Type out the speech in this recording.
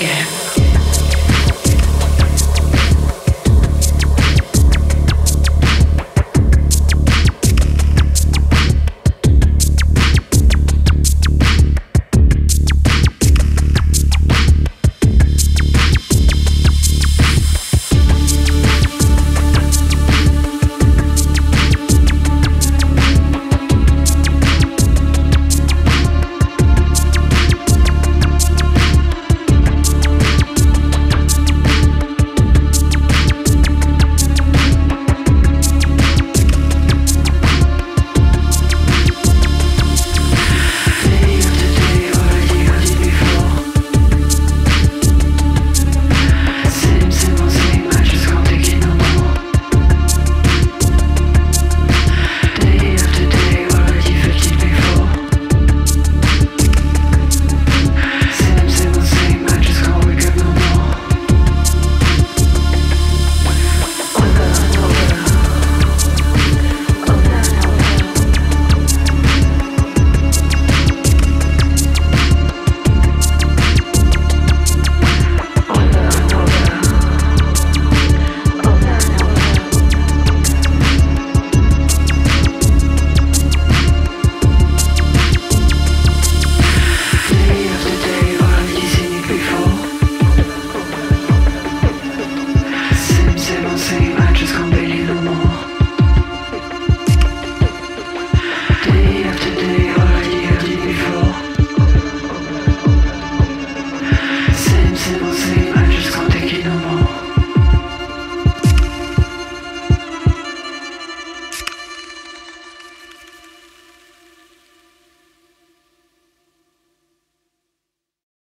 again.